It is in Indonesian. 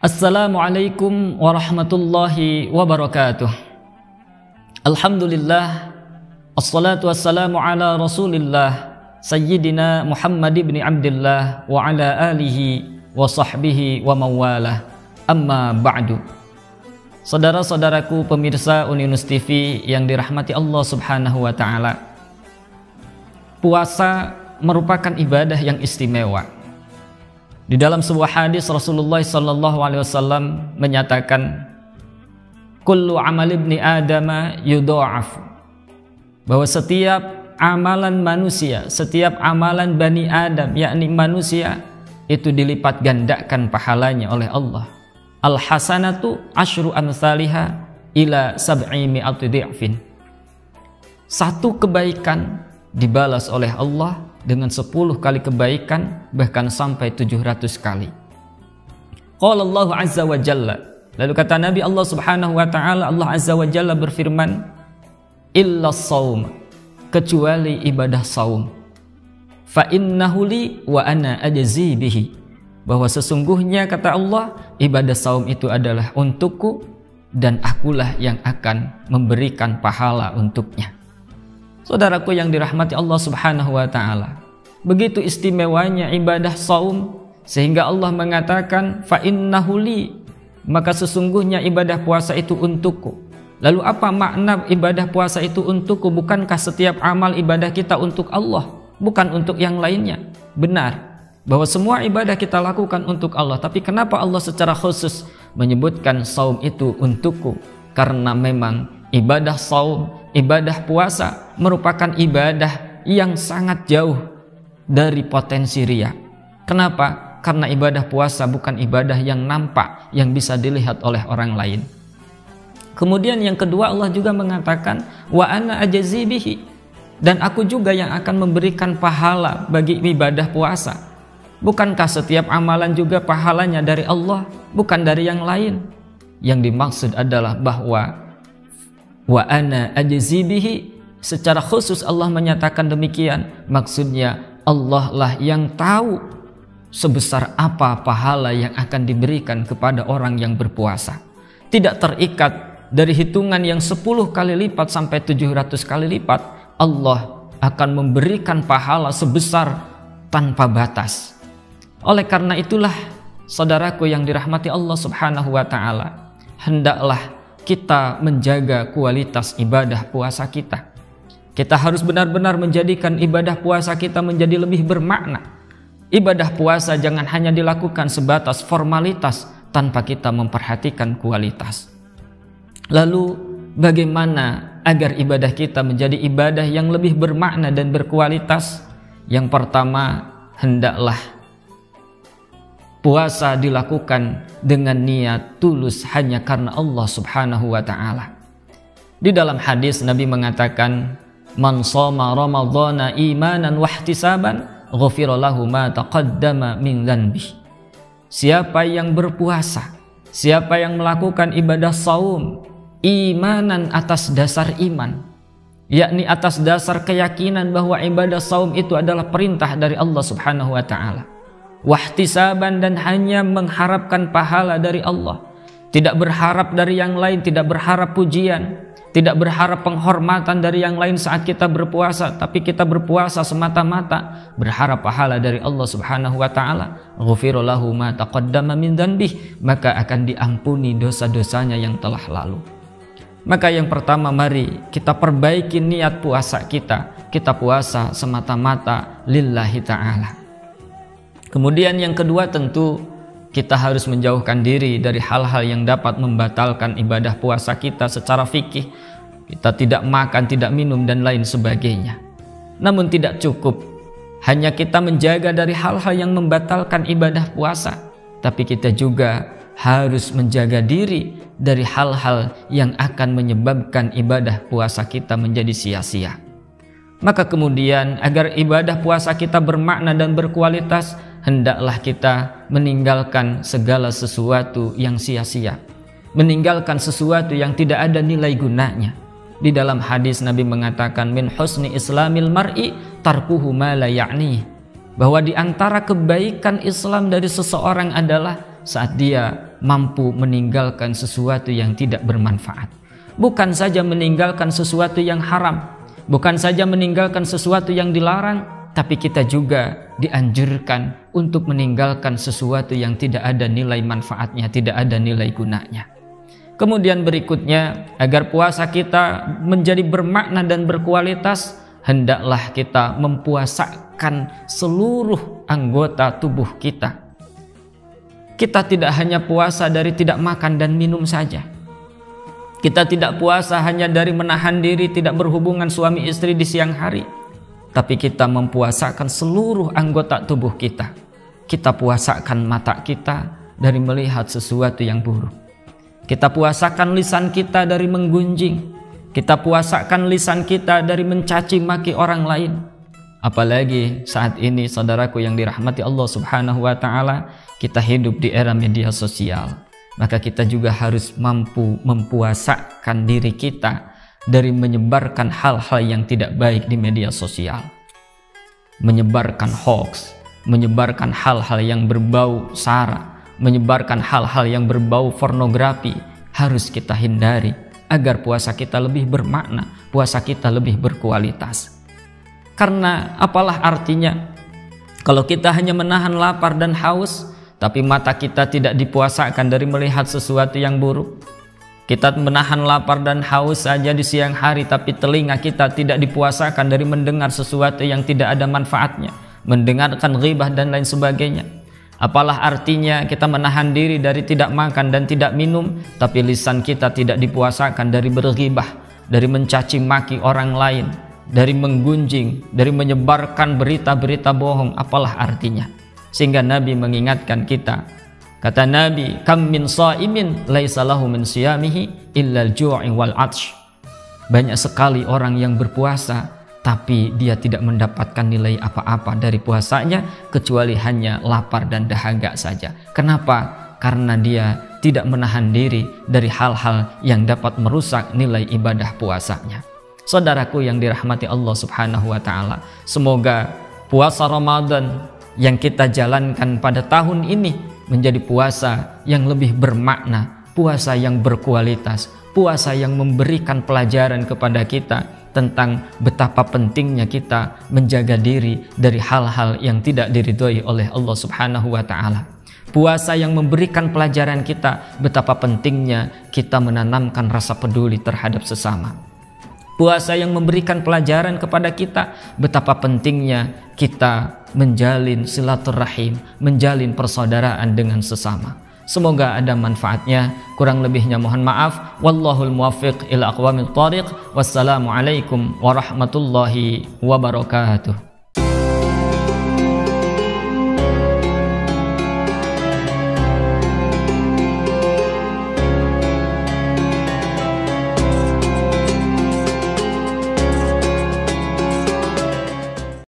Assalamualaikum warahmatullahi wabarakatuh. Alhamdulillah, assalatu wassalamu ala rasulillah Sayyidina Muhammad ibn Abdillah wa ala alihi wa sahbihi wa mawalah. Amma ba'du. Saudara-saudaraku pemirsa Uninus TV yang dirahmati Allah subhanahu wa ta'ala, puasa merupakan ibadah yang istimewa. Di dalam sebuah hadis Rasulullah SAW menyatakan, kullu amal ibni adama yudha'af, bahwa setiap amalan manusia, setiap amalan Bani Adam, yakni manusia, itu dilipat gandakan pahalanya oleh Allah. Al-hasanatu asyru amsalihha ila sab'i mi'ati dhi'fin. Satu kebaikan dibalas oleh Allah dengan 10 kali kebaikan, bahkan sampai 700 kali. Qala Allahu azza wa jalla, lalu kata Nabi Allah subhanahu wa ta'ala, Allah azza wa jalla berfirman, illa saum, kecuali ibadah saum, fa innahu li wa ana ajzi bihi, bahwa sesungguhnya kata Allah, ibadah saum itu adalah untukku dan akulah yang akan memberikan pahala untuknya. Saudaraku yang dirahmati Allah subhanahu wa ta'ala, begitu istimewanya ibadah saum, sehingga Allah mengatakan, fa'innahu li, maka sesungguhnya ibadah puasa itu untukku. Lalu apa makna ibadah puasa itu untukku? Bukankah setiap amal ibadah kita untuk Allah, bukan untuk yang lainnya? Benar, bahwa semua ibadah kita lakukan untuk Allah. Tapi kenapa Allah secara khusus menyebutkan saum itu untukku? Karena memang ibadah saum, ibadah puasa merupakan ibadah yang sangat jauh dari potensi riya. Kenapa? Karena ibadah puasa bukan ibadah yang nampak, yang bisa dilihat oleh orang lain. Kemudian yang kedua, Allah juga mengatakan, wa ana ajzi bihi, dan aku juga yang akan memberikan pahala bagi ibadah puasa. Bukankah setiap amalan juga pahalanya dari Allah, bukan dari yang lain? Yang dimaksud adalah bahwa wa ana ajzi bihi, secara khusus Allah menyatakan demikian, maksudnya Allah lah yang tahu sebesar apa pahala yang akan diberikan kepada orang yang berpuasa. Tidak terikat dari hitungan yang 10 kali lipat sampai 700 kali lipat. Allah akan memberikan pahala sebesar tanpa batas. Oleh karena itulah saudaraku yang dirahmati Allah subhanahu wa ta'ala, hendaklah kita menjaga kualitas ibadah puasa kita. Kita harus benar-benar menjadikan ibadah puasa kita menjadi lebih bermakna. Ibadah puasa jangan hanya dilakukan sebatas formalitas tanpa kita memperhatikan kualitas. Lalu bagaimana agar ibadah kita menjadi ibadah yang lebih bermakna dan berkualitas? Yang pertama, hendaklah puasa dilakukan dengan niat tulus hanya karena Allah subhanahu wa ta'ala. Di dalam hadis Nabi mengatakan, man shoma ramadhana imanan wahtisaban ghufira lahu ma taqaddama min dzanbi. Siapa yang berpuasa, siapa yang melakukan ibadah saum imanan, atas dasar iman, yakni atas dasar keyakinan bahwa ibadah saum itu adalah perintah dari Allah subhanahu wa ta'ala, wahtisaban, dan hanya mengharapkan pahala dari Allah, tidak berharap dari yang lain, tidak berharap pujian, tidak berharap penghormatan dari yang lain saat kita berpuasa, tapi kita berpuasa semata-mata berharap pahala dari Allah subhanahu wa ta'ala, ghufira lahu ma taqaddama min dzanbih, maka akan diampuni dosa-dosanya yang telah lalu. Maka yang pertama, mari kita perbaiki niat puasa kita. Kita puasa semata-mata lillahi ta'ala. Kemudian yang kedua, tentu kita harus menjauhkan diri dari hal-hal yang dapat membatalkan ibadah puasa kita secara fikih. Kita tidak makan, tidak minum, dan lain sebagainya. Namun tidak cukup hanya kita menjaga dari hal-hal yang membatalkan ibadah puasa, tapi kita juga harus menjaga diri dari hal-hal yang akan menyebabkan ibadah puasa kita menjadi sia-sia. Maka kemudian agar ibadah puasa kita bermakna dan berkualitas, hendaklah kita meninggalkan segala sesuatu yang sia-sia, meninggalkan sesuatu yang tidak ada nilai gunanya. Di dalam hadis Nabi mengatakan, min husni islamil mar'i tarkuhu ma la ya'ni, bahwa di antara kebaikan Islam dari seseorang adalah saat dia mampu meninggalkan sesuatu yang tidak bermanfaat. Bukan saja meninggalkan sesuatu yang haram, bukan saja meninggalkan sesuatu yang dilarang, tapi kita juga dianjurkan untuk meninggalkan sesuatu yang tidak ada nilai manfaatnya, tidak ada nilai gunanya. Kemudian berikutnya, agar puasa kita menjadi bermakna dan berkualitas, hendaklah kita mempuasakan seluruh anggota tubuh kita. Kita tidak hanya puasa dari tidak makan dan minum saja. Kita tidak puasa hanya dari menahan diri tidak berhubungan suami istri di siang hari, tapi kita mempuasakan seluruh anggota tubuh kita. Kita puasakan mata kita dari melihat sesuatu yang buruk. Kita puasakan lisan kita dari menggunjing. Kita puasakan lisan kita dari mencaci maki orang lain. Apalagi saat ini, saudaraku yang dirahmati Allah Subhanahu wa ta'ala, kita hidup di era media sosial. Maka kita juga harus mampu mempuasakan diri kita dari menyebarkan hal-hal yang tidak baik di media sosial. Menyebarkan hoax, menyebarkan hal-hal yang berbau sara, menyebarkan hal-hal yang berbau pornografi harus kita hindari, agar puasa kita lebih bermakna, puasa kita lebih berkualitas. Karena apalah artinya kalau kita hanya menahan lapar dan haus, tapi mata kita tidak dipuasakan dari melihat sesuatu yang buruk. Kita menahan lapar dan haus saja di siang hari, tapi telinga kita tidak dipuasakan dari mendengar sesuatu yang tidak ada manfaatnya, mendengarkan ghibah dan lain sebagainya. Apalah artinya kita menahan diri dari tidak makan dan tidak minum, tapi lisan kita tidak dipuasakan dari berghibah, dari mencaci maki orang lain, dari menggunjing, dari menyebarkan berita-berita bohong. Apalah artinya? Sehingga Nabi mengingatkan kita. Kata Nabi, "Kam min sha'imin laisa lahu min siyamihi illa al-ju'i wal 'atsy." Banyak sekali orang yang berpuasa, tapi dia tidak mendapatkan nilai apa-apa dari puasanya kecuali hanya lapar dan dahaga saja. Kenapa? Karena dia tidak menahan diri dari hal-hal yang dapat merusak nilai ibadah puasanya. Saudaraku yang dirahmati Allah Subhanahu wa ta'ala, semoga puasa Ramadan yang kita jalankan pada tahun ini menjadi puasa yang lebih bermakna, puasa yang berkualitas, puasa yang memberikan pelajaran kepada kita tentang betapa pentingnya kita menjaga diri dari hal-hal yang tidak diridhoi oleh Allah Subhanahu wa ta'ala. Puasa yang memberikan pelajaran kita betapa pentingnya kita menanamkan rasa peduli terhadap sesama. Puasa yang memberikan pelajaran kepada kita betapa pentingnya kita menjalin silaturahim, menjalin persaudaraan dengan sesama. Semoga ada manfaatnya. Kurang lebihnya mohon maaf. Wallahul muwaffiq ila aqwamit thariq. Wassalamualaikum warahmatullahi wabarakatuh.